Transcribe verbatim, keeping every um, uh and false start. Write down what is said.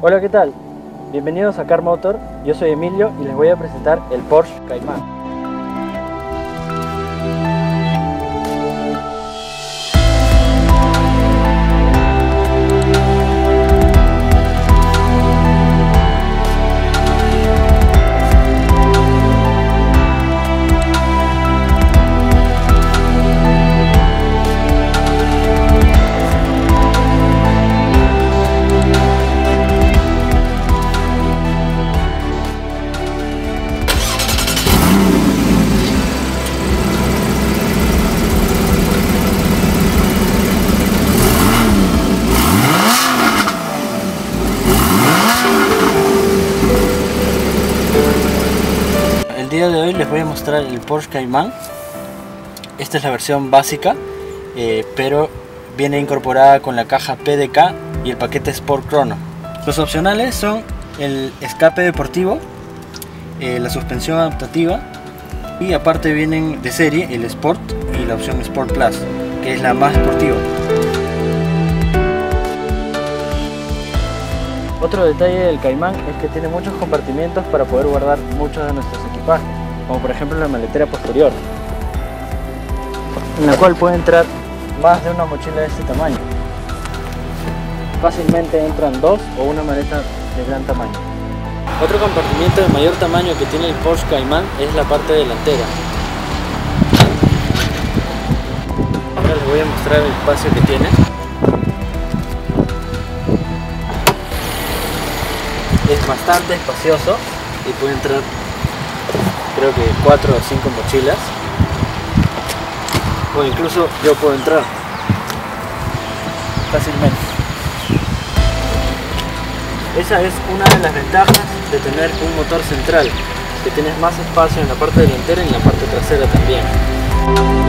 Hola, ¿qué tal? Bienvenidos a Car Motor, yo soy Emilio y les voy a presentar el Porsche Cayman. El día de hoy les voy a mostrar el Porsche Cayman. Esta es la versión básica, eh, pero viene incorporada con la caja P D K y el paquete Sport Chrono. Los opcionales son el escape deportivo, eh, la suspensión adaptativa y aparte vienen de serie el Sport y la opción Sport Plus, que es la más deportiva. Otro detalle del Cayman es que tiene muchos compartimientos para poder guardar muchos de nuestros equipajes, como por ejemplo la maletera posterior, en la cual puede entrar más de una mochila de este tamaño. Fácilmente entran dos o una maleta de gran tamaño. Otro compartimiento de mayor tamaño que tiene el Porsche Cayman es la parte delantera. Ahora les voy a mostrar el espacio que tiene. Es bastante espacioso y puede entrar creo que cuatro o cinco mochilas, o incluso yo puedo entrar fácilmente. Esa es una de las ventajas de tener un motor central, que tienes más espacio en la parte delantera y en la parte trasera también.